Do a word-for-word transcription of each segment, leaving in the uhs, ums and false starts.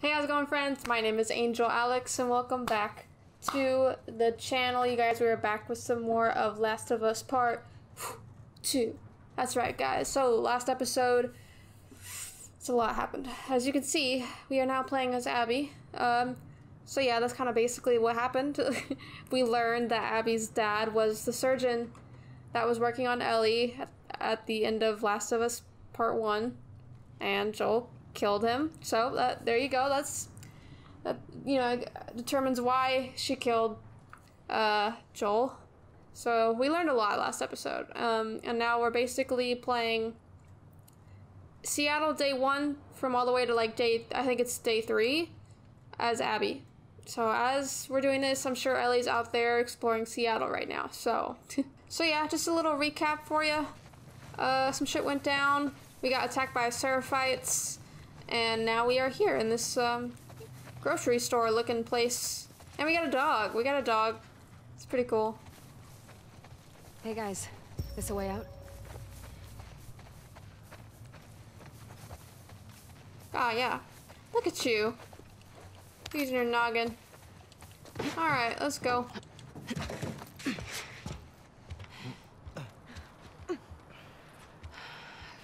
Hey, how's it going, friends? My name is Angel Alyx, and welcome back to the channel. You guys, we are back with some more of Last of Us Part Two. That's right, guys. So, last episode, it's a lot happened. As you can see, we are now playing as Abby. Um, so yeah, that's kind of basically what happened. We learned that Abby's dad was the surgeon that was working on Ellie at, at the end of Last of Us Part One, and Joel killed him. So that, there you go. That's that, you know, determines why she killed uh, Joel. So we learned a lot last episode, um, and now we're basically playing Seattle day one from all the way to like day I think it's day three as Abby. So as we're doing this, I'm sure Ellie's out there exploring Seattle right now. So so yeah, just a little recap for you. Uh, some shit went down. We got attacked by Seraphites. And now we are here in this um, grocery store looking place. And we got a dog. We got a dog. It's pretty cool. Hey guys, this a way out? Ah, yeah. Look at you. Using your noggin. Alright, let's go.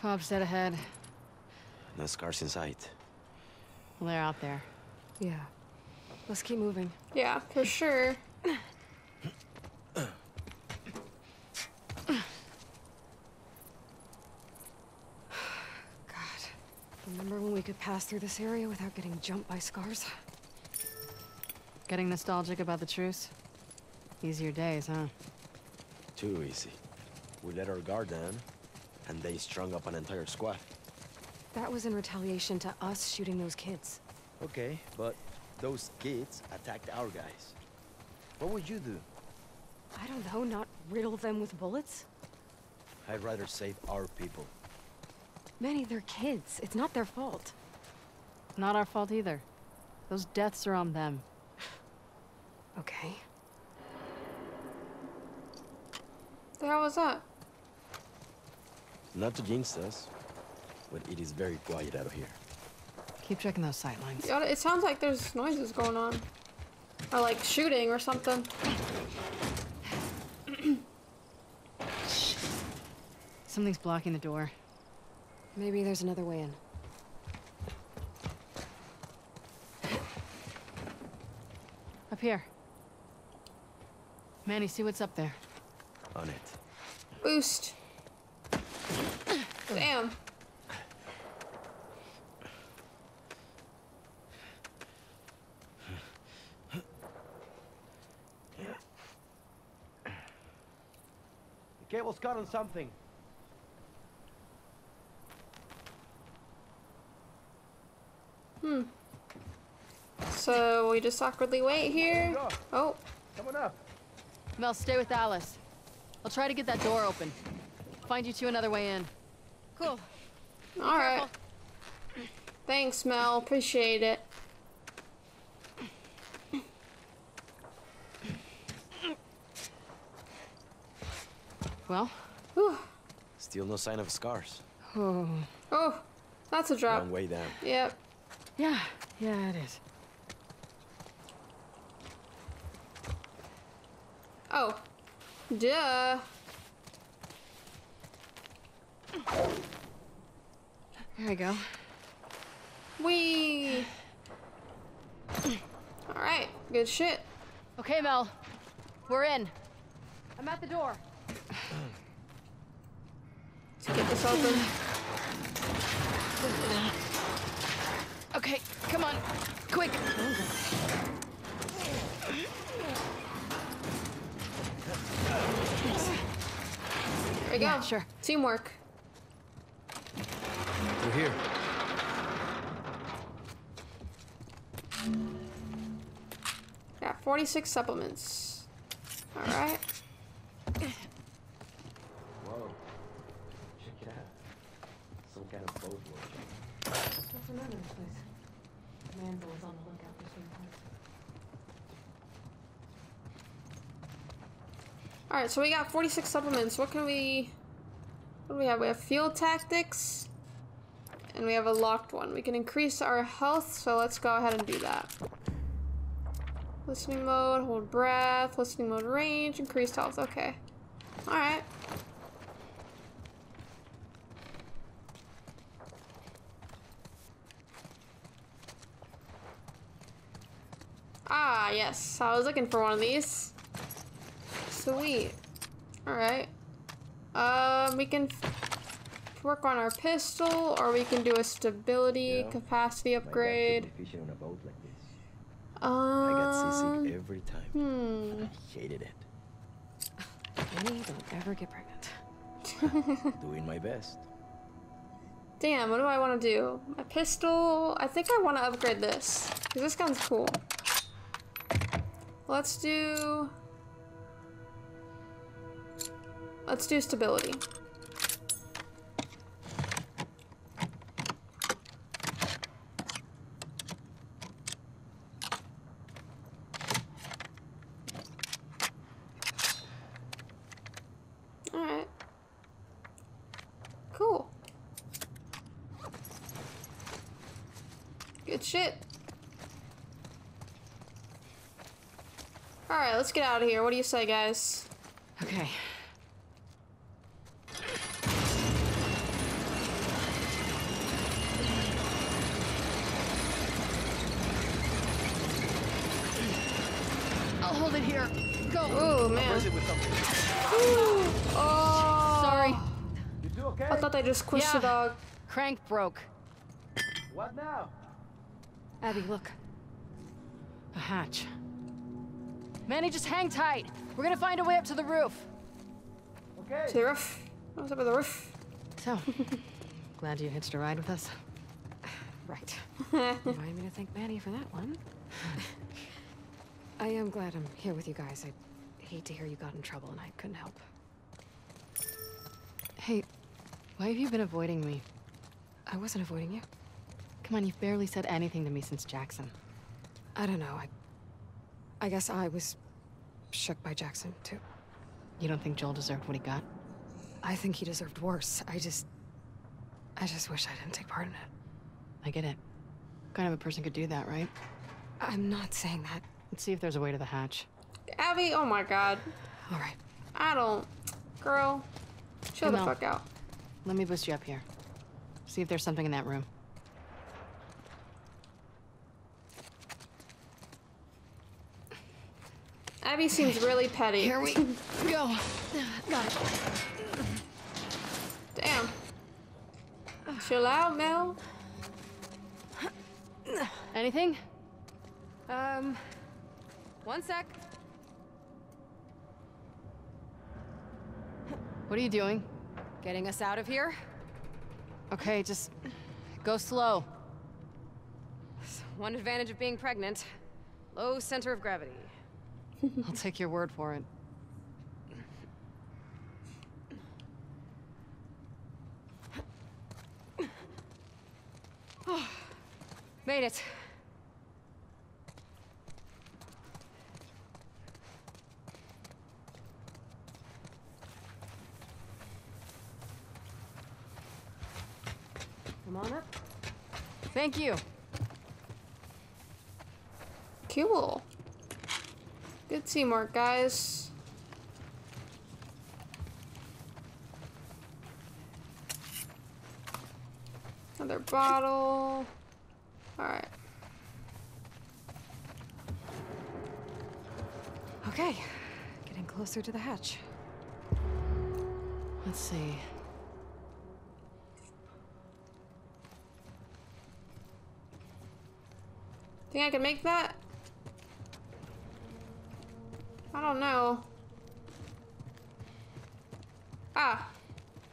Fob said ahead. No scars in sight. Well, they're out there. Yeah. Let's keep moving. Yeah, for sure. God. Remember when we could pass through this area without getting jumped by scars? Getting nostalgic about the truce? Easier days, huh? Too easy. We let our guard down, and they strung up an entire squad. That was in retaliation to us shooting those kids. Okay, but those kids attacked our guys. What would you do? I don't know, not riddle them with bullets? I'd rather save our people. Manny, they're kids. It's not their fault. Not our fault either. Those deaths are on them. Okay. The hell was that? Not to jinx us. But it is very quiet out of here. Keep checking those sight lines. It sounds like there's noises going on. Or like shooting or something. Something's blocking the door. Maybe there's another way in. Up here. Manny, see what's up there. On it. Boost. Damn. Cable's caught on something. Hmm. So we just awkwardly wait here. Oh. Coming up. Mel, stay with Alice. I'll try to get that door open. Find you two another way in. Cool. All right. Thanks, Mel. Appreciate it. Well, whew. Still no sign of scars. Oh, oh, that's a drop. Long way down. Yep. Yeah, yeah, it is. Oh, duh. There we go. Whee. All right, good shit. Okay, Mel, we're in. I'm at the door. Let's get this open. Okay, come on, quick. There we go. Yeah, sure. Teamwork. We're here. Got forty-six supplements. All right. Alright, so we got forty-six supplements. What can we... What do we have? We have field tactics. and we have a locked one. We can increase our health, so let's go ahead and do that. Listening mode, hold breath, listening mode range, increased health, okay. Alright. Ah, yes, I was looking for one of these. Sweet. Alright. Uh, we can f work on our pistol, or we can do a stability yeah. capacity upgrade. Um, I got seasick every time. Hmm. I hated it. Maybe don't ever get pregnant. Doing my best. Damn, what do I want to do? A pistol? I think I want to upgrade this. Because this gun's cool. Let's do... Let's do stability. Let's get out of here. What do you say, guys? Okay. I'll hold it here. Go. Oh, man. It with oh. Sorry. You do okay? I thought I just squished yeah. the dog. Crank broke. What now? Abby, look. A hatch. Manny, just hang tight. We're gonna find a way up to the roof. Okay. To the roof. What's up with the roof? So, glad you hitched a ride with us. Right. Remind me to thank Manny for that one. I am glad I'm here with you guys. I hate to hear you got in trouble and I couldn't help. Hey, why have you been avoiding me? I wasn't avoiding you. Come on, you've barely said anything to me since Jackson. I don't know. I. I guess I was shook by Jackson, too. You don't think Joel deserved what he got? I think he deserved worse. I just... I just wish I didn't take part in it. I get it. What kind of a person could do that, right? I'm not saying that. Let's see if there's a way to the hatch. Abby, oh my god. All right. I don't... Girl, chill the fuck out. Let me boost you up here. See if there's something in that room. Abby seems really petty. Here we go. Got it. Damn. Chill out, Mel. Anything? Um, one sec. What are you doing? Getting us out of here? Okay, just go slow. That's one advantage of being pregnant. Low center of gravity. I'll take your word for it. Oh, made it. Come on up. Thank you. Cool. Good teamwork, guys. Another bottle. Alright. Okay. Getting closer to the hatch. Let's see. Think I can make that? I don't know. Ah!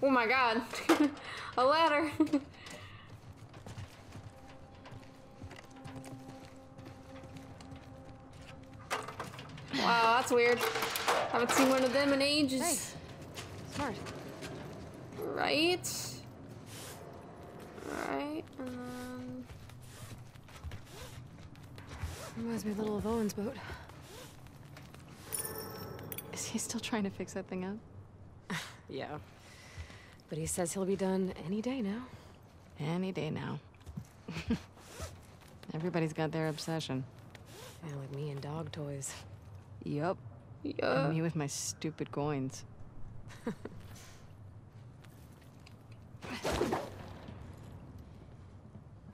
Oh my god. A ladder. Wow, that's weird. Haven't seen one of them in ages. Nice. Smart. Right? Alright, and then... Reminds me a little of Owen's boat. Is he still trying to fix that thing up? Yeah. But he says he'll be done any day now. Any day now. Everybody's got their obsession. Yeah, like me and dog toys. Yup. Yeah. And me with my stupid coins.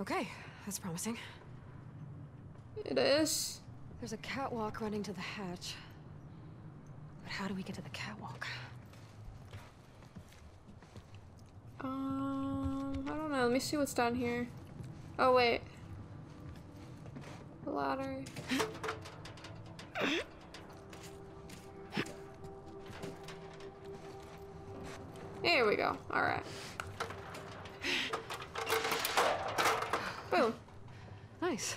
Okay, that's promising. It is. There's a catwalk running to the hatch. But how do we get to the catwalk? Um, I don't know. Let me see what's down here. Oh, wait. The ladder. Here we go. All right. Boom. Nice.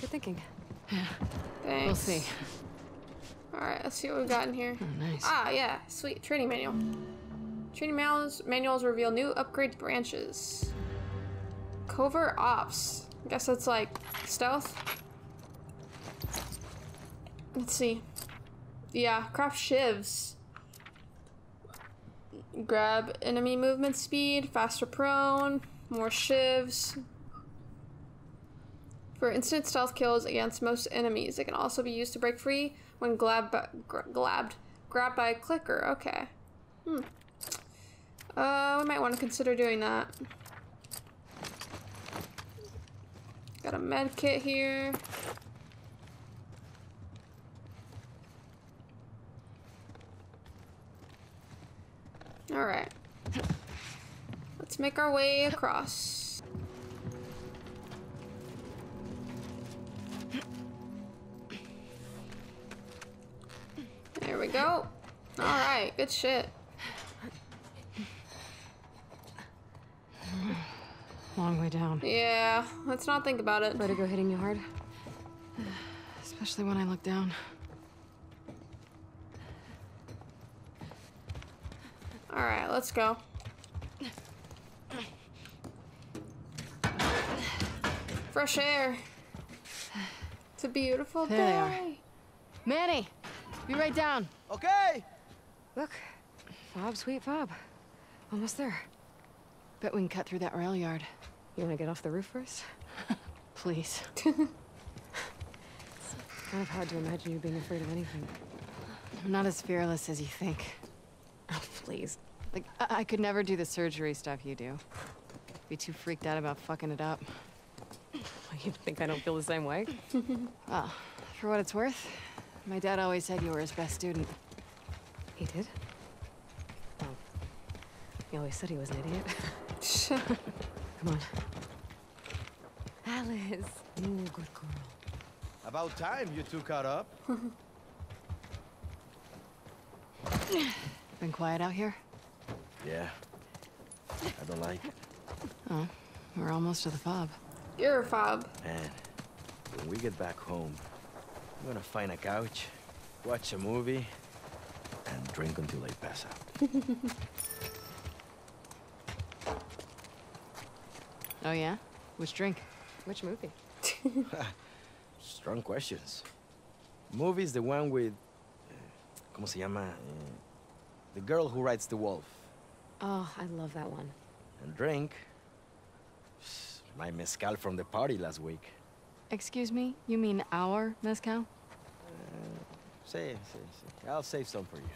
Good thinking. Yeah. Thanks. We'll see. All right. Let's see what we've got in here. Oh, nice. Ah, yeah. Sweet. Training manual. Training manuals, manuals reveal new upgrade branches. Covert ops. I guess that's like stealth. Let's see. Yeah, craft shivs. Grab enemy movement speed, faster prone, more shivs. For instant stealth kills against most enemies. It can also be used to break free when glab gra glabbed. Grabbed by a clicker. Okay. Hmm. Uh, we might want to consider doing that. Got a med kit here. All right. Let's make our way across. There we go. All right, good shit. Long way down. Yeah, let's not think about it. Vertigo hitting you hard. Especially when I look down. All right, let's go. Fresh air. It's a beautiful there day. They are. Manny, be right down. Okay. Look, fob, sweet fob. Almost there. Bet we can cut through that rail yard. You want to get off the roof first? Please. It's kind of hard to imagine you being afraid of anything. I'm not as fearless as you think. Oh, please. Like, I, I could never do the surgery stuff you do. Be too freaked out about fucking it up. You think I don't feel the same way? Well, for what it's worth, my dad always said you were his best student. He did? Oh. He always said he was an idiot. Come on. Alice. Ooh, good girl. About time you two caught up. Been quiet out here? Yeah. I don't like it. Oh, we're almost to the fob. You're a fob. Man, when we get back home, I'm gonna find a couch, watch a movie, and drink until I pass out. Oh, yeah? Which drink? Which movie? Strong questions. Movie's the one with... Uh, ¿Cómo se llama? Uh, the Girl Who Rides the Wolf. Oh, I love that one. And drink... my mezcal from the party last week. Excuse me? You mean our mezcal? Say, say, say. I'll save some for you.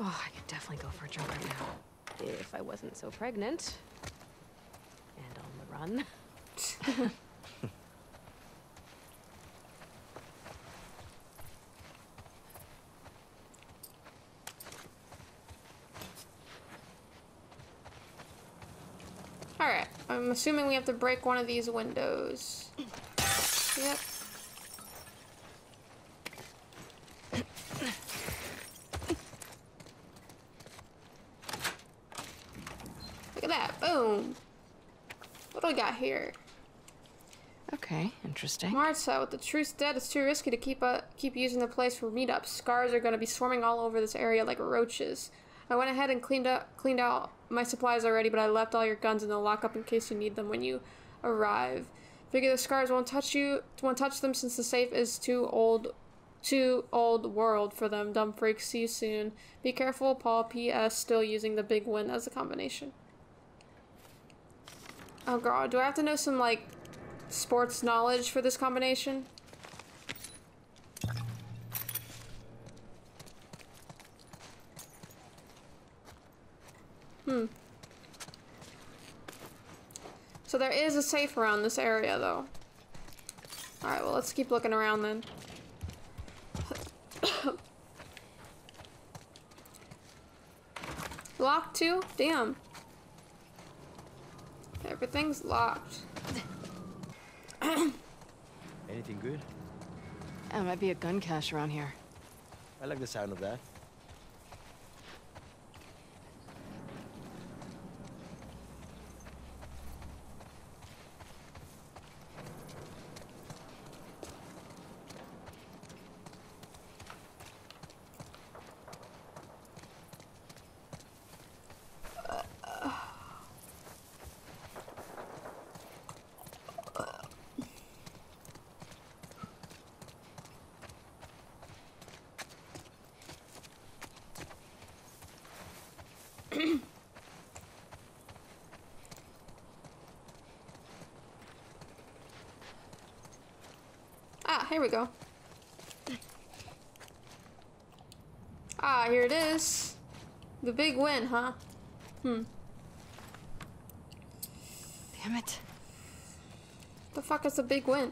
Oh, I could definitely go for a drink right now. If I wasn't so pregnant. Run. All right. I'm assuming we have to break one of these windows. Yep. Look at that. Boom. What do we got here? Okay, interesting. Marta, with the truth dead, it's too risky to keep uh, keep using the place for meetups. Scars are going to be swarming all over this area like roaches. I went ahead and cleaned up, cleaned out my supplies already, but I left all your guns in the lockup in case you need them when you arrive. Figure the scars won't touch you, won't touch them since the safe is too old, too old world for them. Dumb freaks, see you soon. Be careful, Paul. P S Still using the big win as a combination. Oh god, do I have to know some, like, sports knowledge for this combination? Hmm. So there is a safe around this area, though. Alright, well, let's keep looking around, then. Locked, too? Damn. Everything's locked. Anything good? There might be a gun cache around here. I like the sound of that. Here we go. Ah, here it is. The big win, huh? Hmm. Damn it. The fuck is the big win?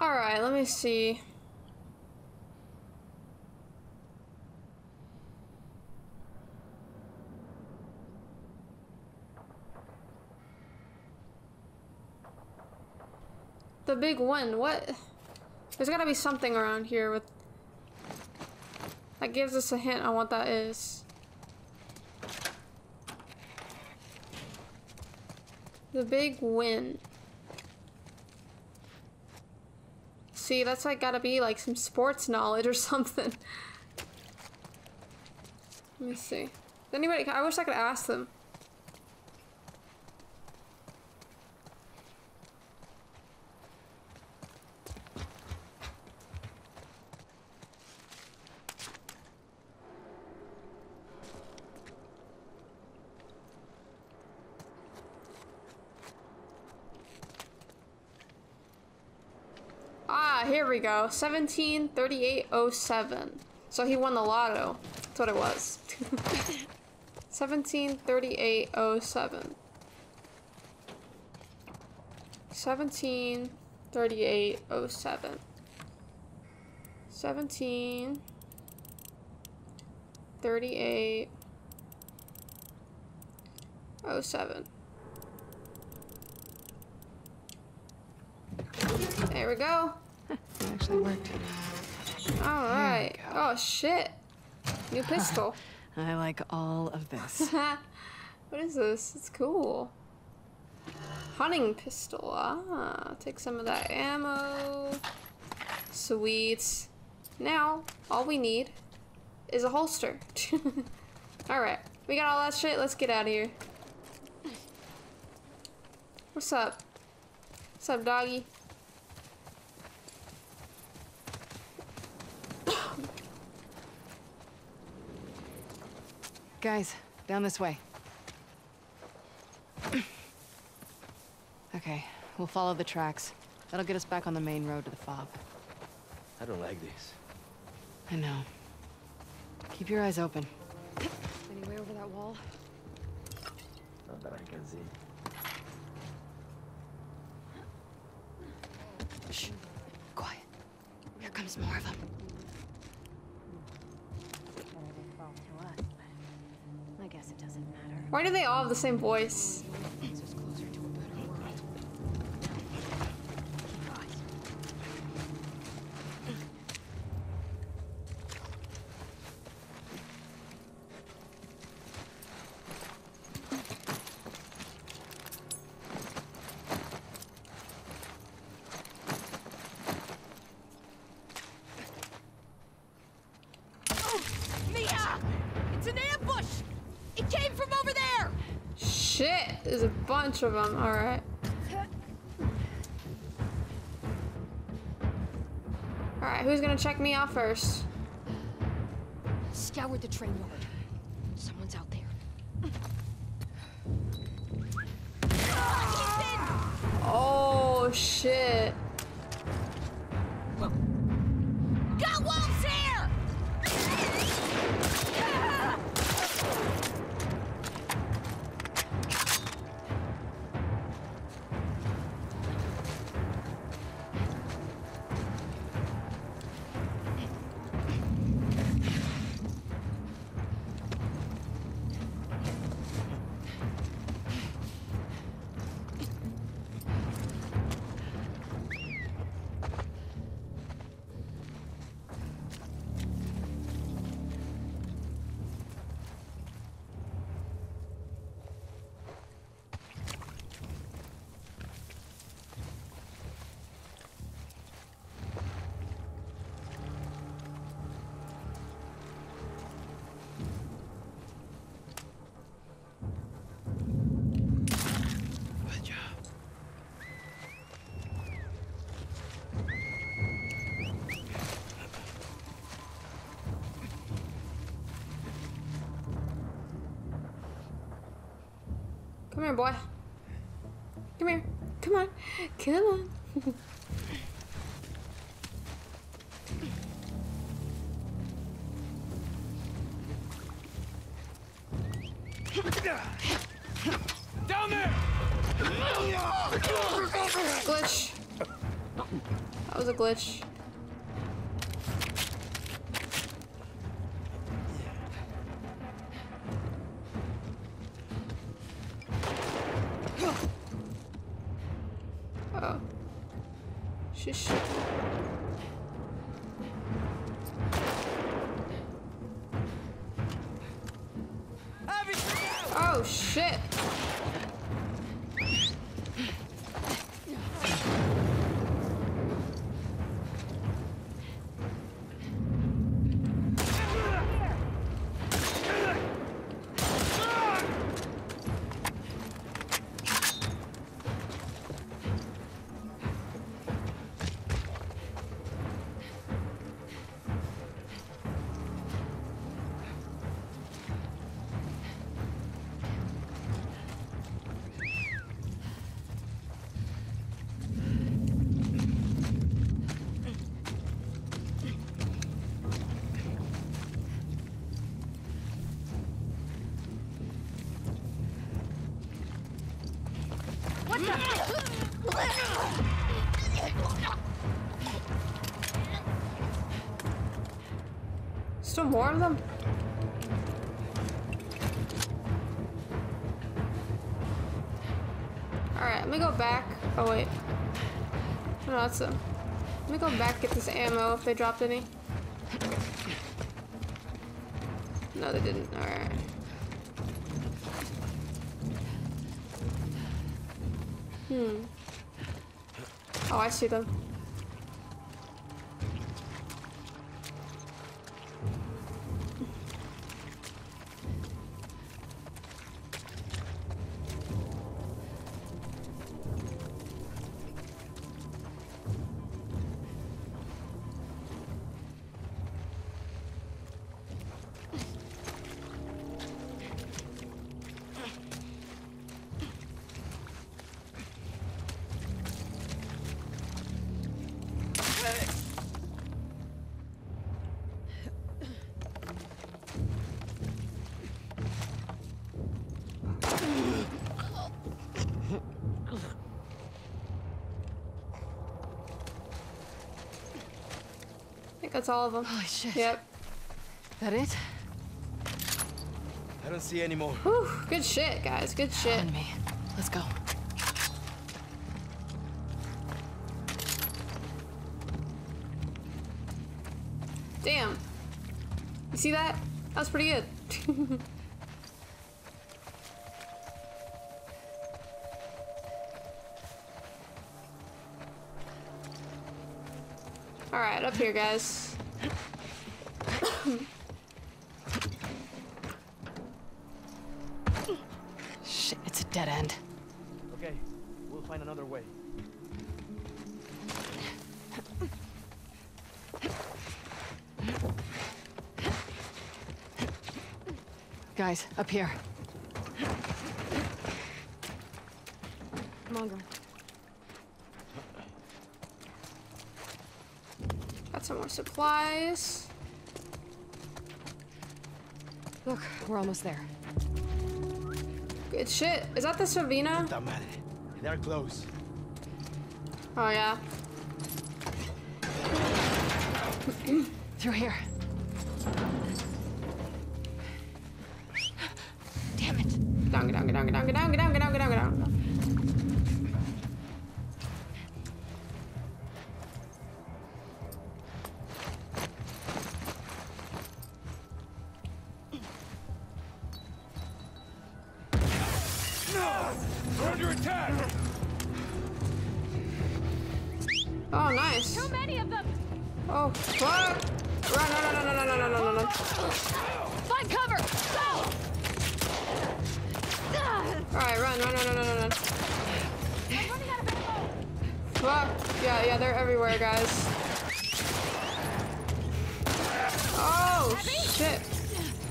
Alright, let me see. The big one, what? There's gotta be something around here with... that gives us a hint on what that is. The big win. See, that's like gotta be like some sports knowledge or something. Let me see. Anybody, I wish I could ask them. Here we go, seventeen thirty-eight oh seven. So he won the lotto. That's what it was. seventeen thirty-eight oh seven. seventeen thirty-eight oh seven. seventeen thirty-eight oh seven. There we go. It actually worked. All right. Oh shit! New pistol. I like all of this. What is this? It's cool. Hunting pistol. Ah, take some of that ammo. Sweet. Now all we need is a holster. All right, we got all that shit. Let's get out of here. What's up? What's up, doggy? Guys, down this way. Okay, we'll follow the tracks. That'll get us back on the main road to the fob. I don't like this. I know. Keep your eyes open. Anywhere over that wall? Not that I can see. Shh. Quiet. Here comes more of them. Why do they all have the same voice? shit! There's a bunch of them, alright. Alright, who's gonna check me out first? Scoured the train yard. Someone's out there. Oh, shit. Whoa. Got wolves here! Come here, boy. Come here. Come on. Come on. Down there. Glitch. That was a glitch. Oh shit! Still more of them? Alright, let me go back. Oh wait. No, that's them. Let me go back, get this ammo if they dropped any. No, they didn't. Alright. Hmm. Oh, I see them. That's all of them. Holy shit. Yep. That it? I don't see any more. Whew, good shit, guys. Good shit. On me. Let's go. Damn. You see that? That was pretty good. All right, up here, guys. Shit, it's a dead another way. Guys, up here. Mongo. Got some more supplies. Look, we're almost there. Good shit. Is that the Savina? They're close. Oh, yeah. Through here. Damn it. Down, get down, get down, get down, get down, get down, get down, get down, get down. No! We're under attack! Oh, nice. Too many of them. Oh, fuck! Run, no, no, no, no, no, no, no, no, no. Find cover! Go! Alright, run, run, run, run, run, run. I'm running out of ammo. Fuck. Yeah, yeah, they're everywhere, guys. Oh, Abby? Shit.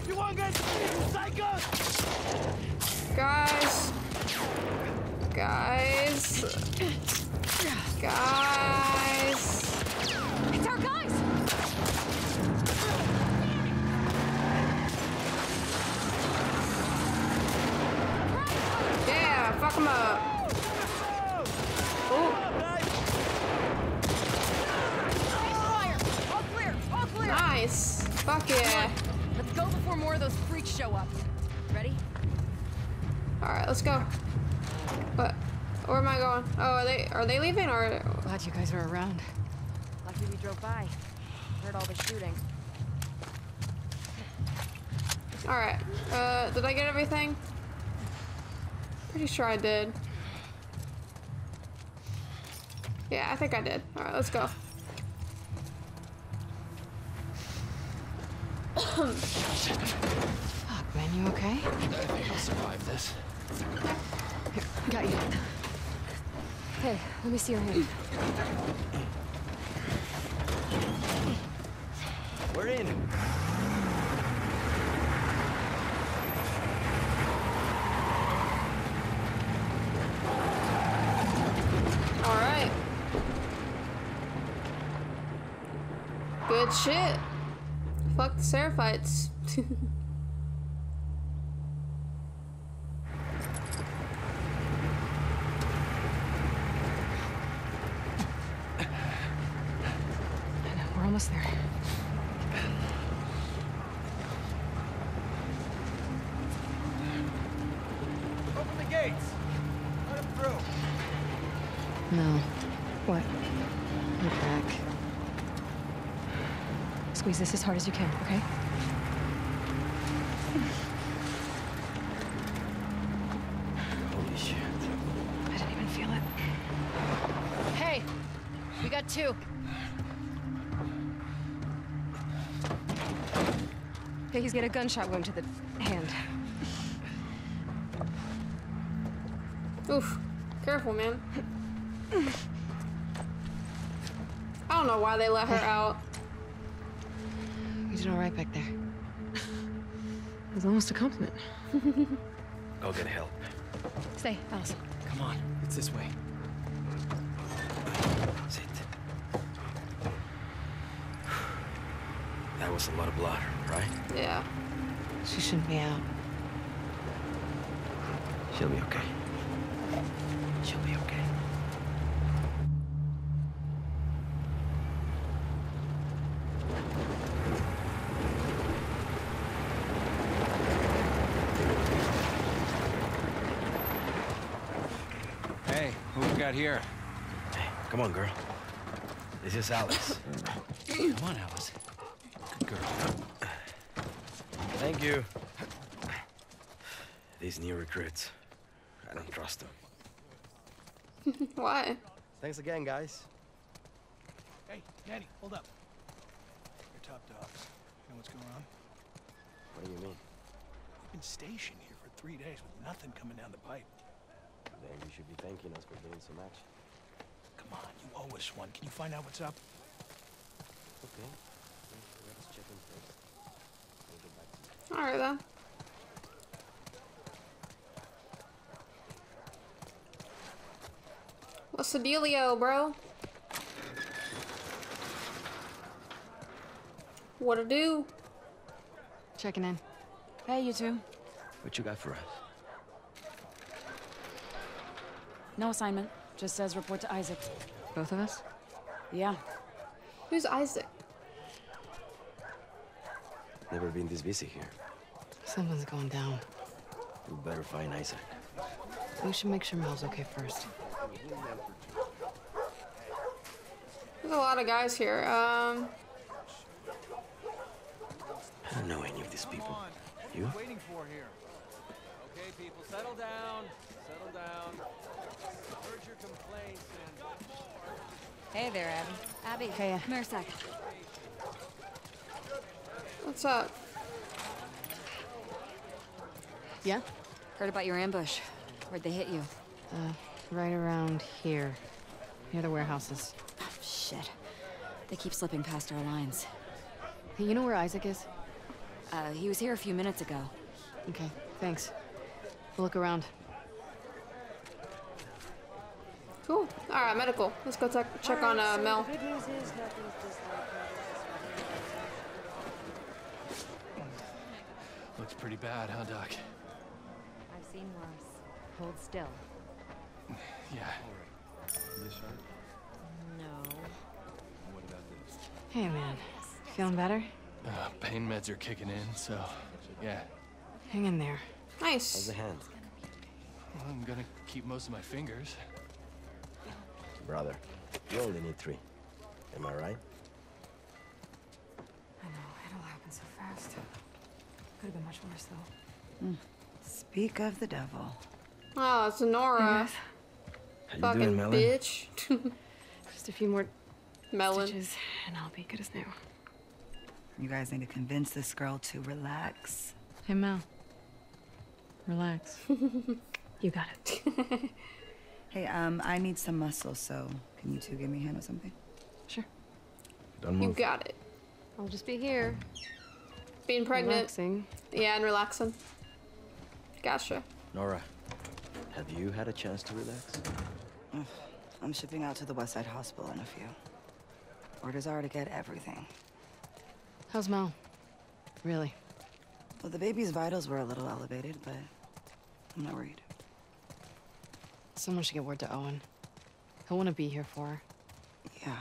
You want guys to be psychos? Guys. Guys. Guys. It's our guys. Yeah, fuck them up. Ooh. All clear. All clear. Nice. Fuck yeah. Let's go before more of those freaks show up. Ready? All right, let's go. What? Where am I going? Oh, are they are they leaving or? Glad you guys are around. Lucky we drove by. Heard all the shooting. All right. Uh, did I get everything? Pretty sure I did. Yeah, I think I did. All right, let's go. Fuck, man, you okay? I think I'll survive this. Here, got you. Hey, let me see your hand. We're in. All right. Good shit. Fuck the Seraphites. There. Open the gates. Let him through. No. What? Look back. Squeeze this as hard as you can, okay? Holy shit. I didn't even feel it. Hey, we got two. He's got a gunshot wound to the hand. Oof. Careful, man. I don't know why they let her out. You did all right back there. It was almost a compliment. I'll get help. Stay, Alice. Come on. It's this way. Sit. That was a lot of blood. Right? Yeah. She shouldn't be out. She'll be okay. She'll be okay. Hey, who we got here? Hey, come on, girl. This is Alice. Come on, Alice. Good girl. Thank you. These new recruits. I don't trust them. Why? Thanks again, guys. Hey, Danny, hold up. You're top dogs. You know what's going on? What do you mean? We've been stationed here for three days with nothing coming down the pipe. Then you should be thanking us for doing so much. Come on, you owe us one. Can you find out what's up? Okay. Let's check in first. We'll get back to you. All right, then. What's the dealio, bro? What to do? Checking in. Hey, you two. What you got for us? No assignment. Just says report to Isaac. Both of us? Yeah. Who's Isaac? Never been this busy here. Something's going down. We better find Isaac. We should make sure Mel's okay first. There's a lot of guys here. Um... I don't know any of these people. You? Waiting for here. Okay, people, settle down. Settle down. Heard your complaints and... Hey there, Abby. Abby. Hey, come here a sec. What's up? Yeah? Heard about your ambush. Where'd they hit you? Uh, right around here. Near the warehouses. Oh, shit. They keep slipping past our lines. Hey, you know where Isaac is? Uh, he was here a few minutes ago. Okay, thanks. We'll look around. Cool. All right, medical. Let's go check check on uh, Mel. Looks pretty bad, huh, Doc? I've seen worse. Hold still. Yeah. This hurt? No. What about this? Hey, man. Feeling better? Uh, pain meds are kicking in, so yeah. Hang in there. Nice. How's the hand? Well, I'm gonna keep most of my fingers. Brother, you only need three. Am I right? I know, it all happened so fast. Could have been much worse though. Mm. Speak of the devil. Oh, it's Nora. How you fucking doing, Melon? Bitch. Just a few more melon stitches, and I'll be good as new. You guys need to convince this girl to relax. Hey, Mel. Relax. You got it. Hey, um, I need some muscle, so can you two give me a hand with something? Sure. Don't move. You got it. I'll just be here. Being pregnant. Relaxing. Yeah, and relaxing. Gotcha. Nora, have you had a chance to relax? Ugh. I'm shipping out to the Westside Hospital in a few. Orders are to get everything. How's Mel? Really? Well, the baby's vitals were a little elevated, but I'm not worried. Someone should get word to Owen. He'll want to be here for her. Yeah.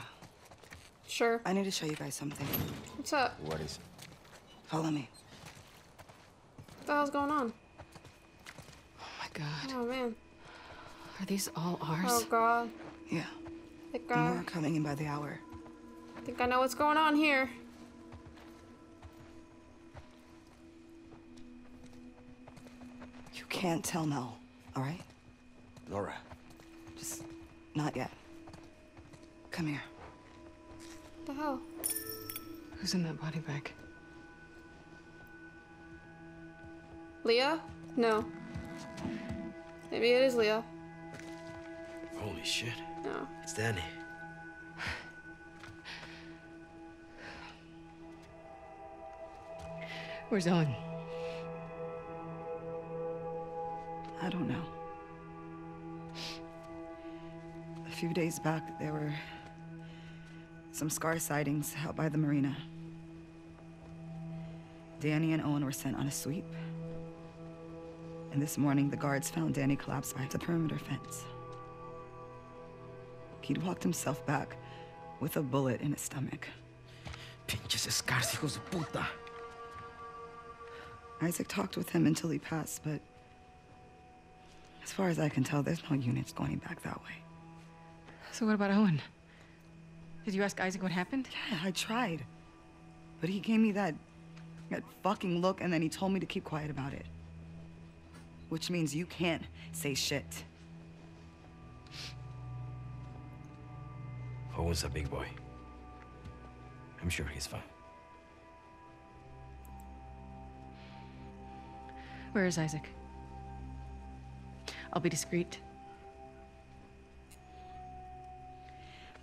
Sure. I need to show you guys something. What's up? What is it? Follow me. What the hell's going on? Oh my god. Oh man. Are these all ours? Oh god. Yeah. Thank god. More are coming in by the hour. I think I know what's going on here. Can't tell Mel, all right? Nora. Just not yet. Come here. What the hell? Who's in that body bag? Leah? No. Maybe it is Leah. Holy shit. No. It's Danny. Where's Owen? I don't know. A few days back, there were some scar sightings out by the marina. Danny and Owen were sent on a sweep. And this morning, the guards found Danny collapsed by the perimeter fence. He'd walked himself back with a bullet in his stomach. Pinches escars, hijos de puta. Isaac talked with him until he passed, but as far as I can tell, there's no units going back that way. So what about Owen? Did you ask Isaac what happened? Yeah, I tried. But he gave me that, that fucking look, and then he told me to keep quiet about it. Which means you can't say shit. Owen's a big boy. I'm sure he's fine. Where is Isaac? I'll be discreet.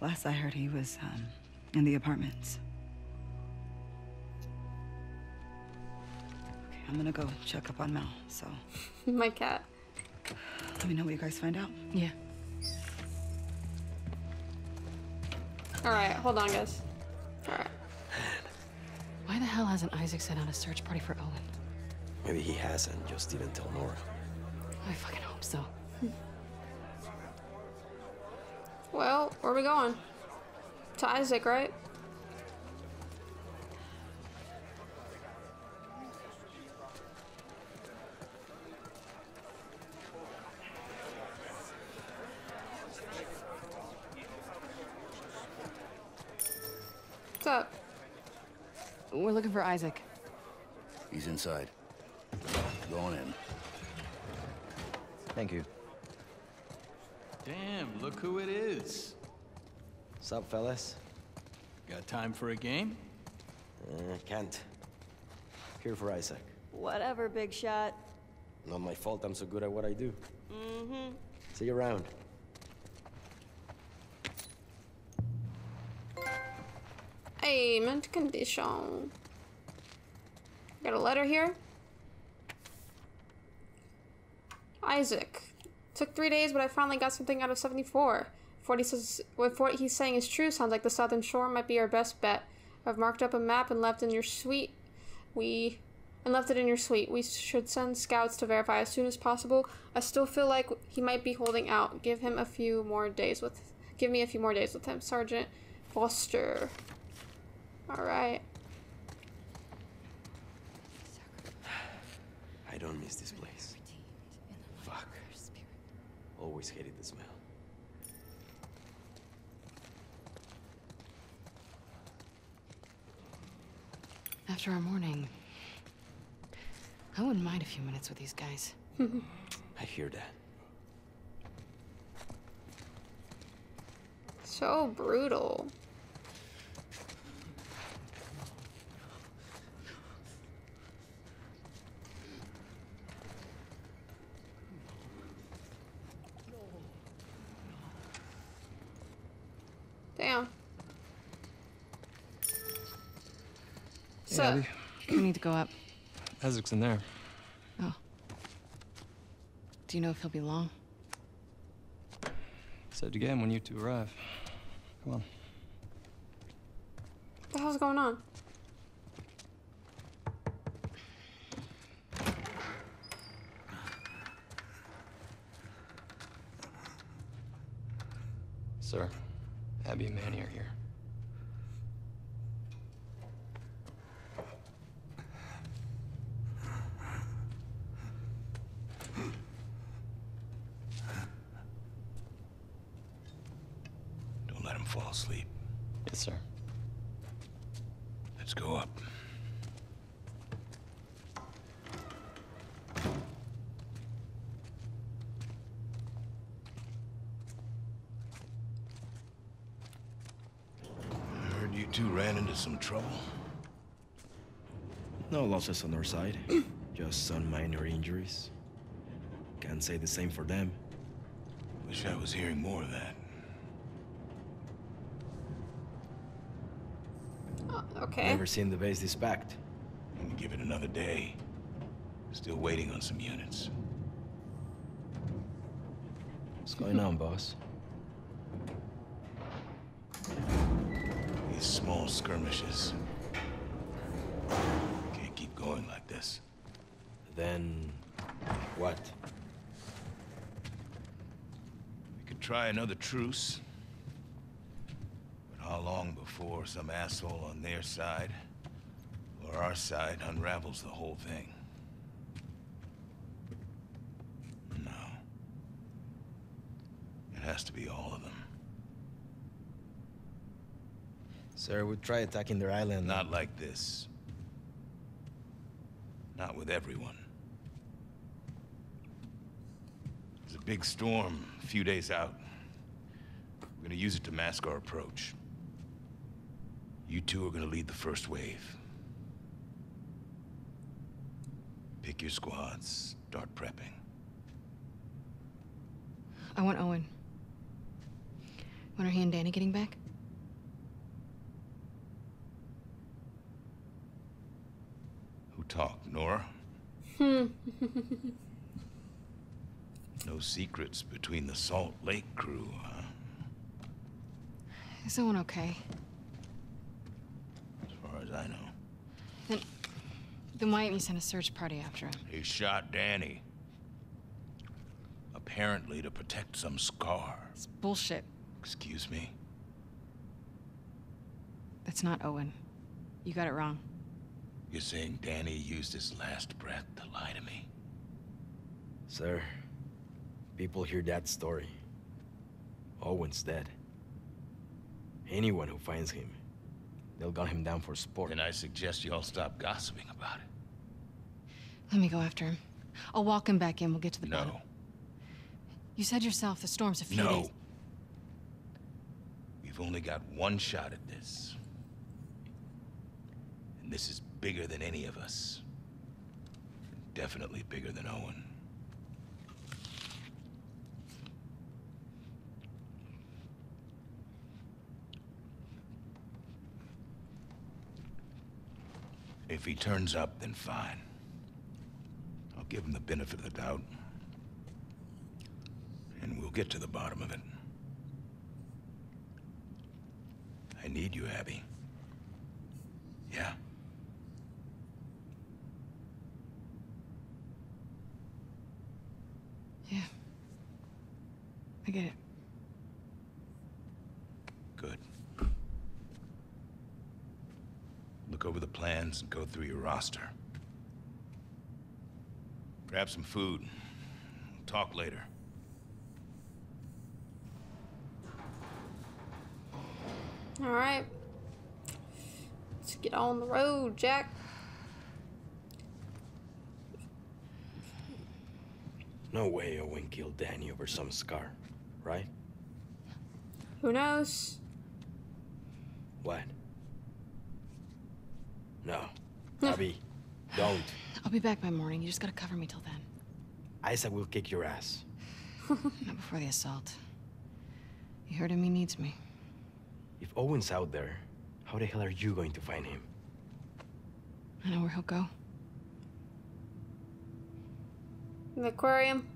Last I heard, he was um, in the apartments. Okay, I'm gonna go check up on Mel, so. My cat. Let me know what you guys find out. Yeah. All right, hold on, guys. All right. Why the hell hasn't Isaac sent out a search party for Owen? Maybe he hasn't, just didn't tell Nora. I fucking hope so. Well, where are we going? To Isaac, right? What's up? We're looking for Isaac. He's inside. Go on in. Thank you. Damn, look who it is. What's up, fellas? Got time for a game? Uh, can't. Here for Isaac. Whatever, big shot. Not my fault I'm so good at what I do. Mm-hmm. See you around. Hey, mint condition. Got a letter here? Isaac. Took three days, but I finally got something out of seventy-four. What, he says, what he's saying is true. Sounds like the southern shore might be our best bet. I've marked up a map and left in your suite. We and left it in your suite. We should send scouts to verify as soon as possible. I still feel like he might be holding out. Give him a few more days with. Give me a few more days with him, Sergeant Foster. All right. I don't miss this place. Fuck. Always hated the smell. After our morning, I wouldn't mind a few minutes with these guys. I hear that. So brutal. Damn. So, hey, we need to go up. Isaac's in there. Oh. Do you know if he'll be long? Said again when you two arrive. Come on. What the hell's going on? Sir. Abby and Manny are here. Don't let him fall asleep. Yes, sir. Let's go up. Some trouble? No losses on our side, just some minor injuries. Can't say the same for them. Wish I was hearing more of that. Uh, okay. Never seen the base this packed. And give it another day. Still waiting on some units. What's going on, boss? Small skirmishes. Can't keep going like this. Then what? We could try another truce. But how long before some asshole on their side or our side unravels the whole thing? No. It has to be all of them. Sir, we'd try attacking their island. Not like this. Not with everyone. There's a big storm a few days out. We're gonna use it to mask our approach. You two are gonna lead the first wave. Pick your squads, start prepping. I want Owen. When are he and Danny getting back? Who talked, Nora? Hmm. No secrets between the Salt Lake crew, huh? Is someone okay? As far as I know. Then, then why didn't you send a search party after him? He shot Danny. Apparently to protect some scar. It's bullshit. Excuse me? That's not Owen. You got it wrong. You're saying Danny used his last breath to lie to me? Sir, people hear that story. Owen's dead. Anyone who finds him, they'll gun him down for sport. And I suggest you all stop gossiping about it. Let me go after him. I'll walk him back in. We'll get to the bottom. No. You said yourself the storm's a few days. No. We've only got one shot at this. And this is bigger than any of us. Definitely bigger than Owen. If he turns up, then fine. I'll give him the benefit of the doubt. And we'll get to the bottom of it. I need you, Abby. Yeah? Yeah. I get it. Good. Look over the plans and go through your roster. Grab some food. We'll talk later. All right, let's get on the road, Jack. No way Owen killed Danny over some scar, right? Who knows? What? No, Abby, don't. I'll be back by morning. You just gotta cover me till then. Isaac will kick your ass. Not before the assault. You heard him, he needs me. If Owen's out there, how the hell are you going to find him? I know where he'll go. The aquarium.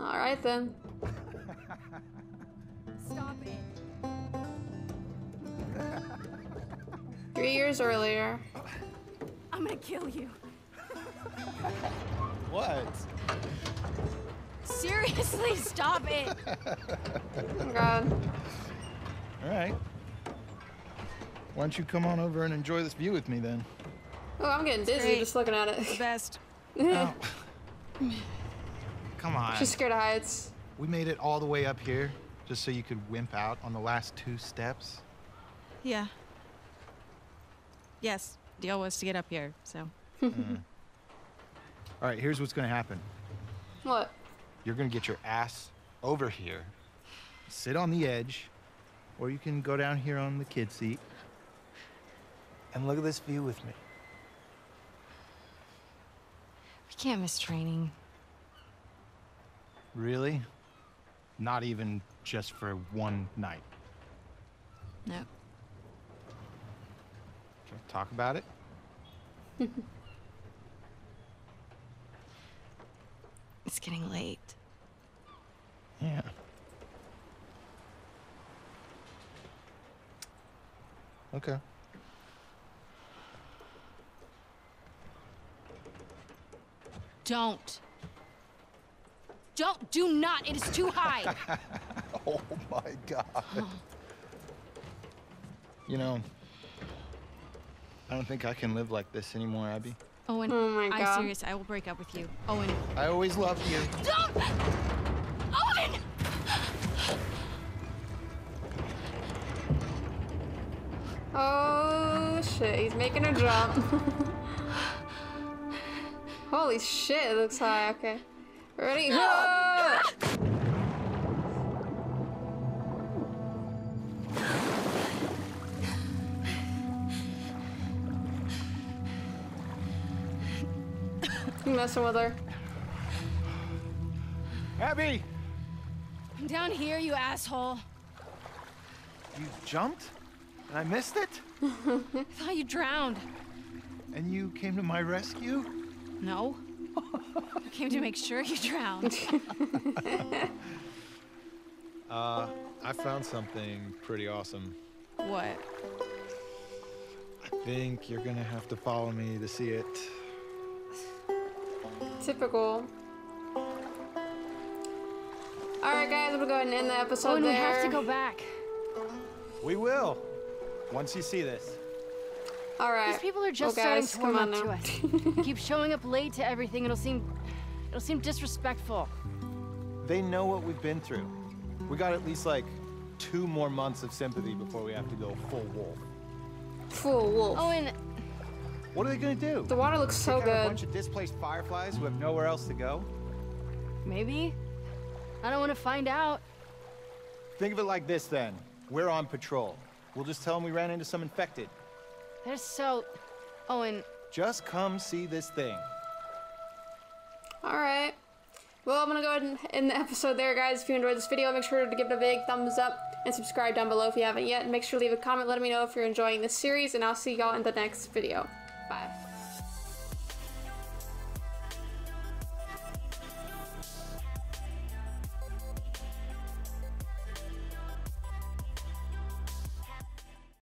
All right then. Stop it. Three years earlier. I'm gonna kill you. What? Seriously, stop it! Oh my God. All right. Why don't you come on over and enjoy this view with me then? Oh, I'm getting dizzy Great. Just looking at it. The best. Oh. Come on. She's scared of heights. We made it all the way up here just so you could wimp out on the last two steps. Yeah. Yes. Deal was to get up here, so. Mm. All right. Here's what's gonna happen. What? You're gonna get your ass over here, sit on the edge, or you can go down here on the kid seat and look at this view with me. We can't miss training. Really? Not even just for one night? No. Can we talk about it? It's getting late. Yeah. Okay. Don't. Don't. Do not. It is too high. Oh, my God. Oh. You know, I don't think I can live like this anymore, Abby. Owen, oh my God. I'm serious. I will break up with you. Owen. I always loved you. Don't! Owen! Oh, shit. He's making her jump. Holy shit, it looks high. Okay. Ready? No. Messing with her. Abby! I'm down here, you asshole. You jumped? And I missed it? I thought you drowned. And you came to my rescue? No. I came to make sure you drowned. uh, I found something pretty awesome. What? I think you're gonna have to follow me to see it. Typical. Alright guys, we'll go ahead and end the episode oh, and there. We have to go back. We will. Once you see this. Alright. These people are just well, guys, starting to come on up to us. Keep showing up late to everything. It'll seem it'll seem disrespectful. They know what we've been through. We got at least like two more months of sympathy before we have to go full wolf. Full wolf. Oh, and what are they gonna do? The water looks so good. A bunch of displaced fireflies who have nowhere else to go. Maybe. I don't want to find out. Think of it like this, then. We're on patrol. We'll just tell them we ran into some infected. They're so... Oh, and... Just come see this thing. All right. Well, I'm gonna go ahead and end the episode there, guys. If you enjoyed this video, make sure to give it a big thumbs up and subscribe down below if you haven't yet. And make sure to leave a comment letting me know if you're enjoying this series, and I'll see y'all in the next video. Bye.